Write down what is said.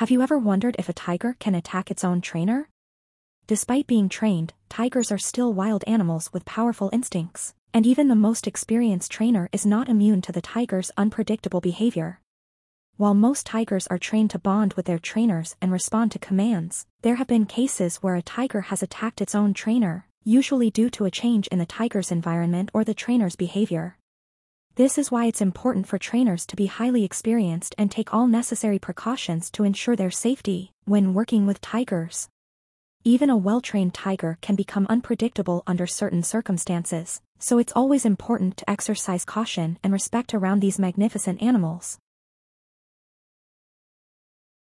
Have you ever wondered if a tiger can attack its own trainer? Despite being trained, tigers are still wild animals with powerful instincts, and even the most experienced trainer is not immune to the tiger's unpredictable behavior. While most tigers are trained to bond with their trainers and respond to commands, there have been cases where a tiger has attacked its own trainer, usually due to a change in the tiger's environment or the trainer's behavior. This is why it's important for trainers to be highly experienced and take all necessary precautions to ensure their safety when working with tigers. Even a well-trained tiger can become unpredictable under certain circumstances, so it's always important to exercise caution and respect around these magnificent animals.